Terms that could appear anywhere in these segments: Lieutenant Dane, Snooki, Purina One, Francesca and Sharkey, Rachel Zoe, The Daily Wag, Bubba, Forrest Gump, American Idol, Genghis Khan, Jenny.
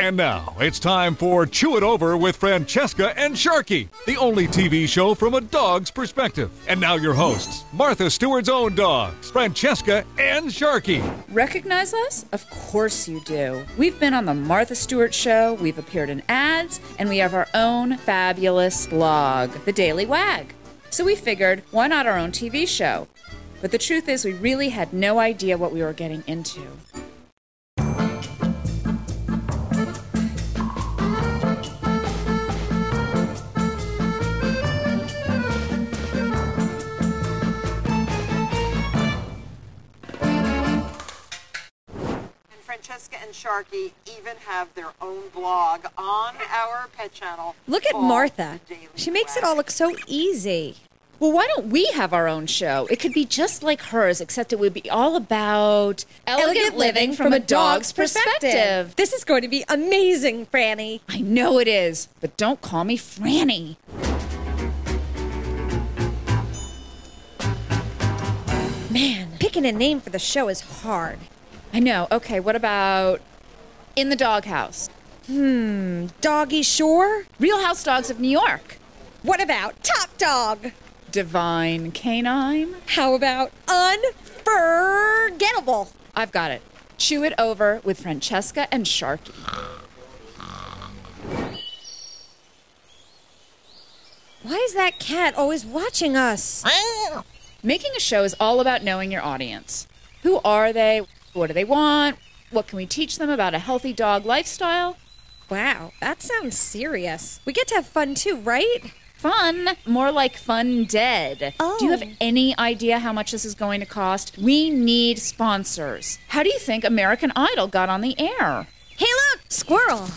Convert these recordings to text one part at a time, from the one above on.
And now, it's time for Chew It Over with Francesca and Sharkey, the only TV show from a dog's perspective. And now your hosts, Martha Stewart's own dogs, Francesca and Sharkey. Recognize us? Of course you do. We've been on the Martha Stewart Show, we've appeared in ads, and we have our own fabulous blog, The Daily Wag. So we figured, why not our own TV show? But the truth is, we really had no idea what we were getting into. Francesca and Sharkey even have their own blog on our pet channel. Look at Martha. She makes it all look so easy. Well, why don't we have our own show? It could be just like hers, except it would be all about elegant living from a dog's perspective. This is going to be amazing, Franny. I know it is, but don't call me Franny. Man, picking a name for the show is hard. I know. Okay, what about In the Doghouse? Doggy Shore? Real House Dogs of New York. What about Top Dog? Divine Canine? How about Unforgettable? I've got it. Chew It Over with Francesca and Sharkey. Why is that cat always watching us? Making a show is all about knowing your audience. Who are they? What do they want? What can we teach them about a healthy dog lifestyle? Wow, that sounds serious. We get to have fun too, right? Fun? More like fun dead. Oh. Do you have any idea how much this is going to cost? We need sponsors. How do you think American Idol got on the air? Hey, look! Squirrel.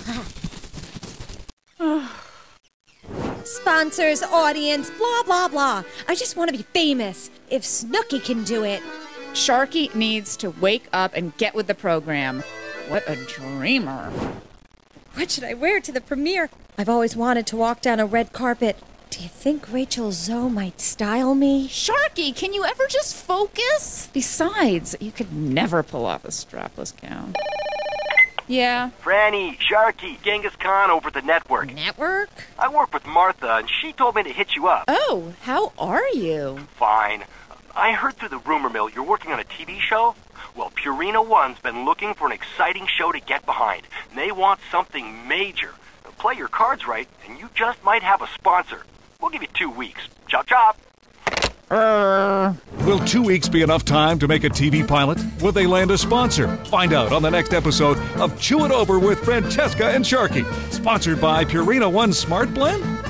Sponsors, audience, blah, blah, blah. I just want to be famous. If Snooki can do it. Sharkey needs to wake up and get with the program. What a dreamer. What should I wear to the premiere? I've always wanted to walk down a red carpet. Do you think Rachel Zoe might style me? Sharkey, can you ever just focus? Besides, you could never pull off a strapless gown. Yeah. Franny, Sharkey, Genghis Khan over the network. Network? I work with Martha, and she told me to hit you up. Oh, how are you? Fine. I heard through the rumor mill you're working on a TV show? Well, Purina One's been looking for an exciting show to get behind. They want something major. Play your cards right, and you just might have a sponsor. We'll give you 2 weeks. Chop chop! Will 2 weeks be enough time to make a TV pilot? Will they land a sponsor? Find out on the next episode of Chew It Over with Francesca and Sharkey. Sponsored by Purina One Smart Blend?